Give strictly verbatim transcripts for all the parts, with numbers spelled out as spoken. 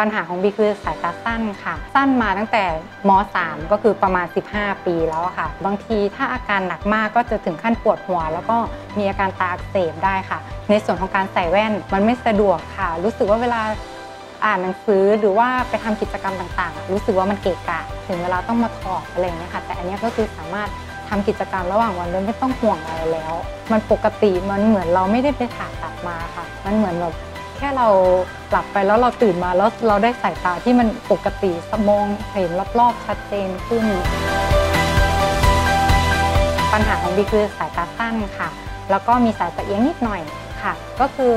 ปัญหาของบีคือสายตาสั้นค่ะสั้นมาตั้งแต่มอสามก็คือประมาณสิบห้าปีแล้วค่ะบางทีถ้าอาการหนักมากก็จะถึงขั้นปวดหัวแล้วก็มีอาการตาอักเสบได้ค่ะในส่วนของการใส่แว่นมันไม่สะดวกค่ะรู้สึกว่าเวลาอ่านหนังสือหรือว่าไปทำกิจกรรมต่างๆรู้สึกว่ามันเกะกะถึงเวลาต้องมาถอดอะไรอย่างเงี้ยค่ะแต่อันนี้ก็คือสามารถทำกิจกรรมระหว่างวันโดยไม่ต้องห่วงอะไรแล้วมันปกติมันเหมือนเราไม่ได้ไปผ่าตัดมาค่ะมันเหมือนแบบแค่เราหลับไปแล้วเราตื่นมาแล้วเราได้สายตาที่มันปกติมองเห็นรอบๆชัดเจนขึ้นปัญหาของบีคือสายตาสั้นค่ะแล้วก็มีสายตาเอียงนิดหน่อยค่ะก็คือ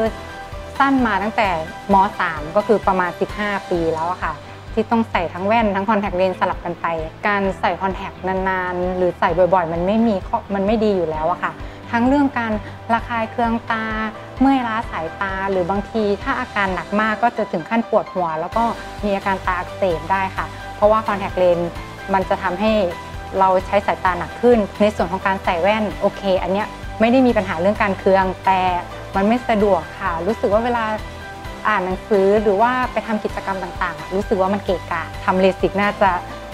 สั้นมาตั้งแต่มอสามก็คือประมาณสิบห้าปีแล้วค่ะที่ต้องใส่ทั้งแว่นทั้งคอนแทคเลนส์สลับกันไปการใส่คอนแทคนานๆหรือใส่บ่อยๆมันไม่มีมันไม่ดีอยู่แล้วอะค่ะทั้งเรื่องการระคายเคืองตาเมื่อยล้าสายตาหรือบางทีถ้าอาการหนักมากก็จะถึงขั้นปวดหัวแล้วก็มีอาการตาอักเสบได้ค่ะเพราะว่าคอนแทคเลนส์มันจะทำให้เราใช้สายตาหนักขึ้นในส่วนของการใส่แว่นโอเคอันเนี้ยไม่ได้มีปัญหาเรื่องการเคืองแต่มันไม่สะดวกค่ะรู้สึกว่าเวลาอ่านหนังสือหรือว่าไปทำกิจกรรมต่างๆรู้สึกว่ามันเกะกะทำเลสิกน่าจะ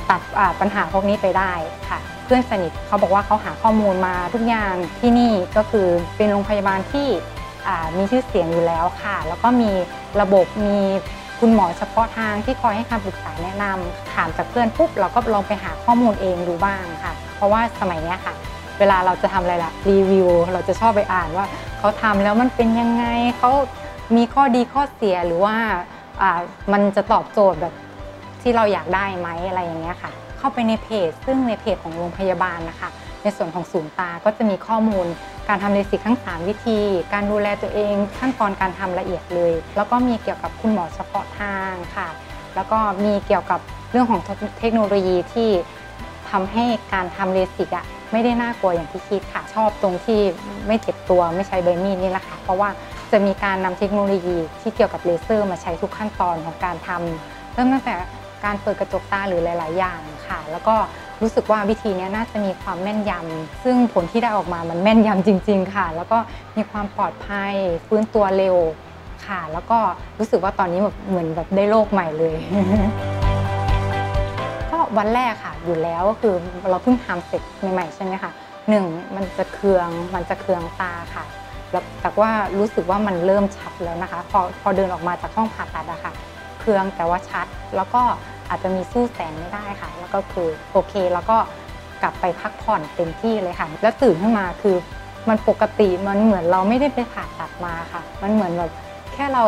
ตัดปัญหาพวกนี้ไปได้ค่ะเพื่อนสนิทเขาบอกว่าเขาหาข้อมูลมาทุกอย่างที่นี่ก็คือเป็นโรงพยาบาลที่มีชื่อเสียงอยู่แล้วค่ะแล้วก็มีระบบมีคุณหมอเฉพาะทางที่คอยให้คำปรึกษาแนะนำถามจากเพื่อนปุ๊บเราก็ลองไปหาข้อมูลเองดูบ้างค่ะเพราะว่าสมัยนี้ค่ะเวลาเราจะทำอะไรล่ะรีวิวเราจะชอบไปอ่านว่าเขาทำแล้วมันเป็นยังไงเขามีข้อดีข้อเสียหรือว่ามันจะตอบโจทย์แบบที่เราอยากได้ไหมอะไรอย่างเงี้ยค่ะเข้าไปในเพจซึ่งในเพจของโรงพยาบาลนะคะในส่วนของศูนย์ตาก็จะมีข้อมูลการทำเลสิกทั้งสามวิธีการดูแลตัวเองขั้นตอนการทำละเอียดเลยแล้วก็มีเกี่ยวกับคุณหมอเฉพาะทางค่ะแล้วก็มีเกี่ยวกับเรื่องของเทคโนโลยีที่ทำให้การทำเลสิกอะไม่ได้น่ากลัวอย่างที่คิดค่ะชอบตรงที่ไม่เจ็บตัวไม่ใช้ใบมีดนี่แหละค่ะเพราะว่าจะมีการนำเทคโนโลยีที่เกี่ยวกับเลเซอร์มาใช้ทุกขั้นตอนของการทำเริ่มตั้งแต่การเปิดกระจกตาหรือหลายๆอย่างค่ะแล้วก็รู้สึกว่าวิธีนี้น่าจะมีความแม่นยำซึ่งผลที่ได้ออกมามันแม่นยำจริงๆค่ะแล้วก็มีความปลอดภัยฟื้นตัวเร็วค่ะแล้วก็รู้สึกว่าตอนนี้แบบเหมือนแบบได้โลกใหม่เลยก็วันแรกค่ะอยู่แล้วก็คือเราเพิ่งทำเสร็จใหม่ๆใช่ไหมคะหนึ่งมันจะเคืองมันจะเคืองตาค่ะแต่ว่ารู้สึกว่ามันเริ่มชัดแล้วนะคะพอพอเดินออกมาจากห้องผ่าตัดอะค่ะเคืองแต่ว่าชัดแล้วก็อาจจะมีสู้แสงไม่ได้ค่ะแล้วก็คือโอเคแล้วก็กลับไปพักผ่อนเต็มที่เลยค่ะแล้วตื่นขึ้นมาคือมันปกติมันเหมือนเราไม่ได้ไปผ่าตัดมาค่ะมันเหมือนแบบแค่เรา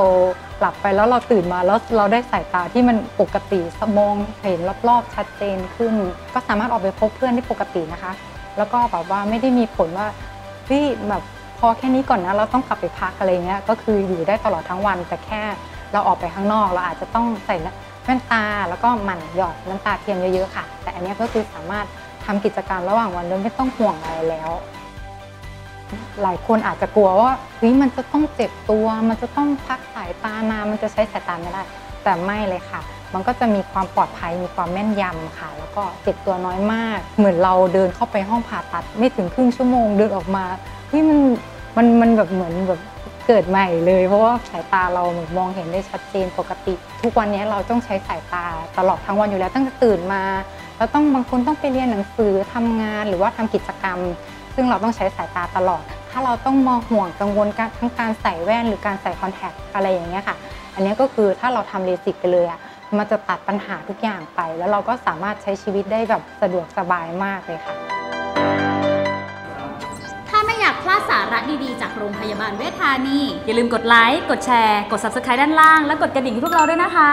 หลับไปแล้วเราตื่นมาแล้วเราได้สายตาที่มันปกติมองเห็นรอบๆชัดเจนขึ้นก็สามารถออกไปพบเพื่อนได้ปกตินะคะแล้วก็แบบว่าไม่ได้มีผลว่าที่แบบพอแค่นี้ก่อนนะเราต้องกลับไปพักอะไรเงี้ยก็คืออยู่ได้ตลอดทั้งวันแต่แค่เราออกไปข้างนอกเราอาจจะต้องใส่แว่นตาแล้วก็หมั่นหยอดน้ำตาเทียมเยอะๆค่ะแต่อันนี้ก็คือสามารถทำกิจกรรมระหว่างวันโดยไม่ต้องห่วงอะไรแล้วหลายคนอาจจะกลัวว่าเฮ้ยมันจะต้องเจ็บตัวมันจะต้องพักสายตานานมันจะใช้สายตาไม่ได้แต่ไม่เลยค่ะมันก็จะมีความปลอดภัยมีความแม่นยำค่ะแล้วก็เจ็บตัวน้อยมากเหมือนเราเดินเข้าไปห้องผ่าตัดไม่ถึงครึ่งชั่วโมงเดินออกมาเฮ้ยมันมันมันแบบเหมือนแบบเกิดใหม่เลยเพราะว่าสายตาเรามองเห็นได้ชัดเจนปกติทุกวันนี้เราต้องใช้สายตาตลอดทั้งวันอยู่แล้วตั้งแต่ตื่นมาแล้วต้องบางคนต้องไปเรียนหนังสือทำงานหรือว่าทำกิจกรรมซึ่งเราต้องใช้สายตาตลอดถ้าเราต้องมองห่วงกังวลทั้งการใส่แว่นหรือการใส่คอนแทคอะไรอย่างเงี้ยค่ะอันนี้ก็คือถ้าเราทำเลสิกไปเลยอ่ะมันจะตัดปัญหาทุกอย่างไปแล้วเราก็สามารถใช้ชีวิตได้แบบสะดวกสบายมากเลยค่ะอยากพลาดสาระดีๆจากโรงพยาบาลเวชธานีอย่าลืมกดไลค์กดแชร์กด ซับสไครบ์ ด้านล่างและกดกระดิ่งให้พวกเราด้วยนะคะ